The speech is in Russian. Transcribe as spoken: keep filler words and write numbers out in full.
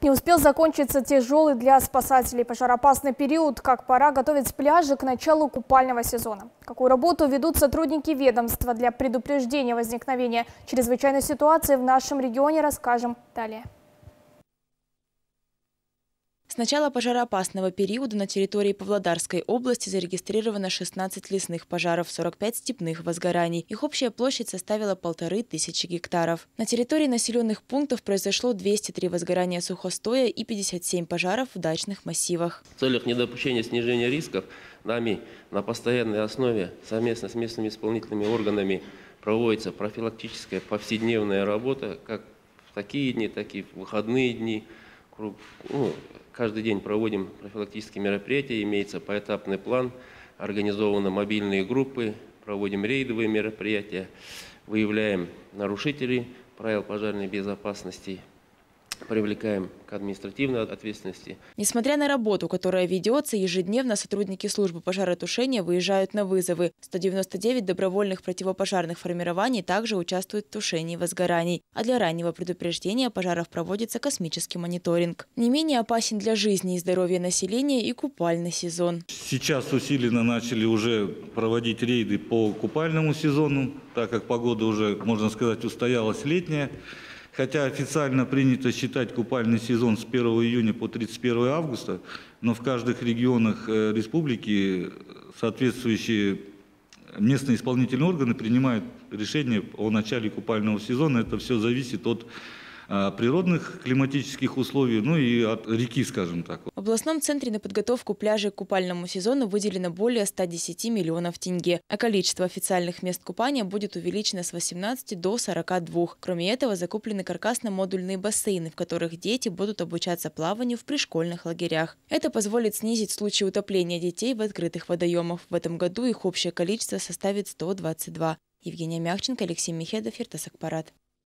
Не успел закончиться тяжелый для спасателей пожароопасный период, как пора готовить пляжи к началу купального сезона. Какую работу ведут сотрудники ведомства для предупреждения возникновения чрезвычайной ситуации в нашем регионе, расскажем далее. С начала пожароопасного периода на территории Павлодарской области зарегистрировано шестнадцать лесных пожаров, сорок пять степных возгораний. Их общая площадь составила полторы тысячи гектаров. На территории населенных пунктов произошло двести три возгорания сухостоя и пятьдесят семь пожаров в дачных массивах. В целях недопущения снижения рисков нами на постоянной основе совместно с местными исполнительными органами проводится профилактическая повседневная работа, как в такие дни, так и в выходные дни. Ну, каждый день проводим профилактические мероприятия, имеется поэтапный план, организованы мобильные группы, проводим рейдовые мероприятия, выявляем нарушителей правил пожарной безопасности, привлекаем к административной ответственности. Несмотря на работу, которая ведется, ежедневно сотрудники службы пожаротушения выезжают на вызовы. сто девяносто девять добровольных противопожарных формирований также участвуют в тушении возгораний. А для раннего предупреждения пожаров проводится космический мониторинг. Не менее опасен для жизни и здоровья населения и купальный сезон. Сейчас усиленно начали уже проводить рейды по купальному сезону, так как погода уже, можно сказать, устоялась летняя. Хотя официально принято считать купальный сезон с первого июня по тридцать первое августа, но в каждых регионах республики соответствующие местные исполнительные органы принимают решение о начале купального сезона. Это все зависит от природных климатических условий, ну и от реки, скажем так. В областном центре на подготовку пляжей к купальному сезону выделено более ста десяти миллионов тенге, а количество официальных мест купания будет увеличено с восемнадцати до сорока двух. Кроме этого, закуплены каркасно-модульные бассейны, в которых дети будут обучаться плаванию в пришкольных лагерях. Это позволит снизить случаи утопления детей в открытых водоемах. В этом году их общее количество составит сто двадцать два. Евгения Мягченко, Алексей Михедов, Иртосок Парат.